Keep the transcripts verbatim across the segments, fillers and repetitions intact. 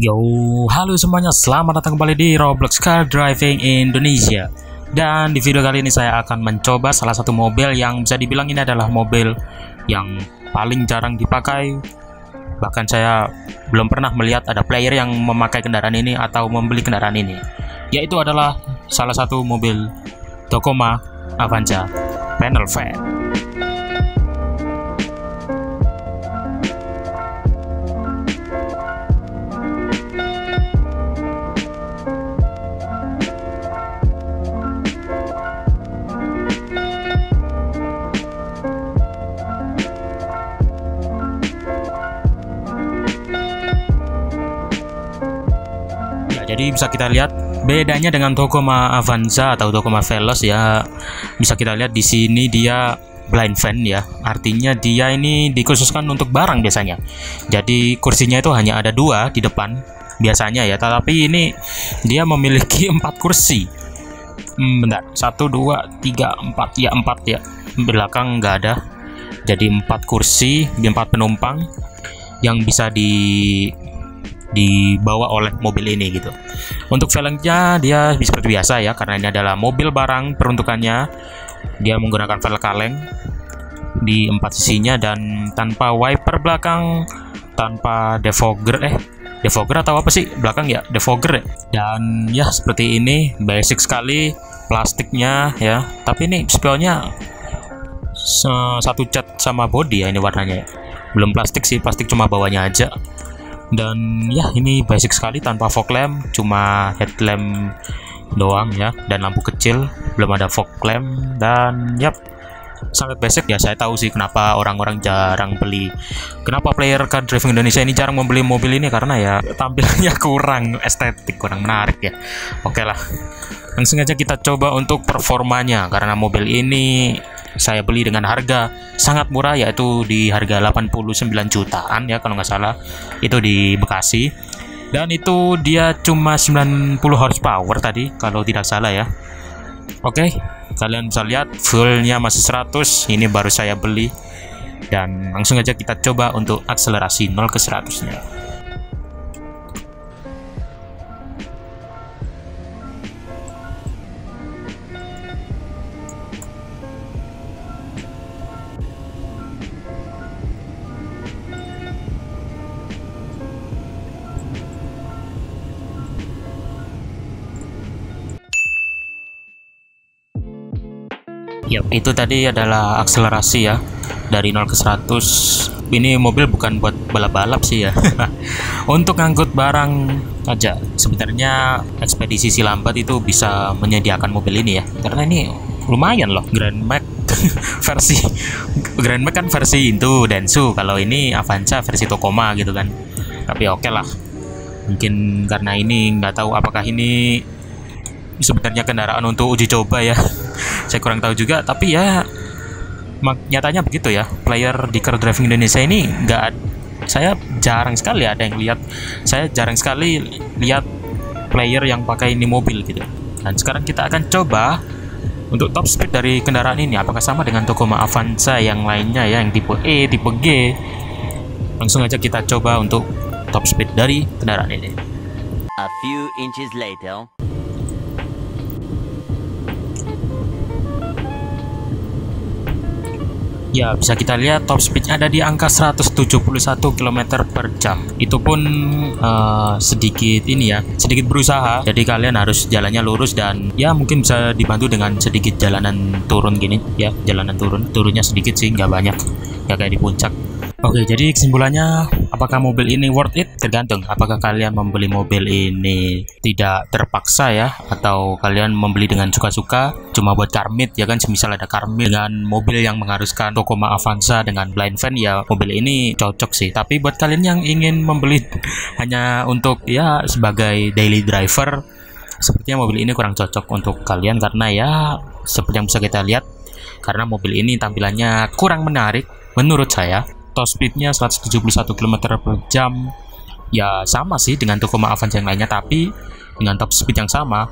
Yo, halo semuanya, selamat datang kembali di Roblox Car Driving Indonesia. Dan di video kali ini saya akan mencoba salah satu mobil yang bisa dibilang ini adalah mobil yang paling jarang dipakai. Bahkan saya belum pernah melihat ada player yang memakai kendaraan ini atau membeli kendaraan ini. Yaitu adalah salah satu mobil Tacoma Avanza panel van. Jadi bisa kita lihat bedanya dengan Tacoma Avanza atau Tacoma Veloz ya. Bisa kita lihat di sini dia blind van ya. Artinya dia ini dikhususkan untuk barang biasanya. Jadi kursinya itu hanya ada dua di depan biasanya ya. Tetapi ini dia memiliki empat kursi. Hmm, bentar, satu, dua, tiga, empat ya empat ya. Belakang nggak ada. Jadi empat kursi, empat penumpang yang bisa di dibawa oleh mobil ini gitu. Untuk velgnya dia seperti biasa ya, karena ini adalah mobil barang peruntukannya. Dia menggunakan velg kaleng di empat sisinya dan tanpa wiper belakang, tanpa defogger eh defogger atau apa sih belakang ya, defogger ya. Dan ya seperti ini, basic sekali plastiknya ya. Tapi ini spionnya satu cat sama body ya, ini warnanya ya. Belum plastik sih, plastik cuma bawahnya aja. Dan ya ini basic sekali tanpa fog lamp, cuma headlamp doang ya, dan lampu kecil, belum ada fog lamp. Dan yap, sangat basic ya. Saya tahu sih kenapa orang-orang jarang beli, kenapa player Car Driving Indonesia ini jarang membeli mobil ini, karena ya tampilannya kurang estetik, kurang menarik ya. Oke lah, langsung aja kita coba untuk performanya, karena mobil ini saya beli dengan harga sangat murah, yaitu di harga delapan puluh sembilan jutaan ya kalau nggak salah, itu di Bekasi. Dan itu dia cuma sembilan puluh horsepower tadi kalau tidak salah ya. Oke, kalian bisa lihat fullnya masih seratus, ini baru saya beli. Dan langsung aja kita coba untuk akselerasi nol ke seratus nya. Yep, itu tadi adalah akselerasi ya, dari nol ke seratus. Ini mobil bukan buat balap-balap sih ya. Untuk ngangkut barang aja. Sebenarnya ekspedisi Silambat itu bisa menyediakan mobil ini ya, karena ini lumayan loh. Grand Max versi Grand Max kan versi itu Datsun, kalau ini Avanza versi Tacoma gitu kan. Tapi oke okay lah, mungkin karena ini nggak tahu apakah ini sebenarnya kendaraan untuk uji coba ya. Saya kurang tahu juga, tapi ya nyatanya begitu ya. Player di Car Driving Indonesia ini enggak, saya jarang sekali ada yang lihat. Saya jarang sekali lihat player yang pakai ini mobil gitu. Dan sekarang kita akan coba untuk top speed dari kendaraan ini, apakah sama dengan Tacoma Avanza yang lainnya ya, yang tipe E, tipe G. Langsung aja kita coba untuk top speed dari kendaraan ini. A few inches later. Ya, bisa kita lihat top speednya ada di angka seratus tujuh puluh satu kilometer per jam. Itu pun uh, sedikit ini ya, sedikit berusaha. Jadi kalian harus jalannya lurus dan ya mungkin bisa dibantu dengan sedikit jalanan turun gini ya, jalanan turun. Turunnya sedikit sih, nggak banyak, nggak kayak di puncak. Oke, jadi kesimpulannya, apakah mobil ini worth it? Tergantung apakah kalian membeli mobil ini tidak terpaksa ya, atau kalian membeli dengan suka-suka cuma buat karmit ya kan. Semisal ada karmit dengan mobil yang mengharuskan Tacoma Avanza dengan blind van, ya mobil ini cocok sih. Tapi buat kalian yang ingin membeli hanya untuk ya sebagai daily driver, sepertinya mobil ini kurang cocok untuk kalian, karena ya seperti yang bisa kita lihat, karena mobil ini tampilannya kurang menarik menurut saya. Top speednya seratus tujuh puluh satu kilometer per jam. Ya sama sih dengan Tacoma Avanza yang lainnya, tapi dengan top speed yang sama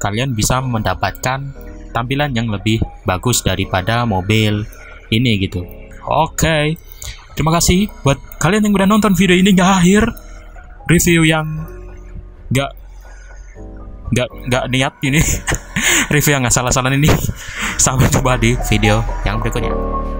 kalian bisa mendapatkan tampilan yang lebih bagus daripada mobil ini gitu. Oke, terima kasih buat kalian yang udah nonton video ini nggak akhir. review yang nggak nggak nggak niat ini. Review yang nggak salah-salah ini. Sampai jumpa di video yang berikutnya.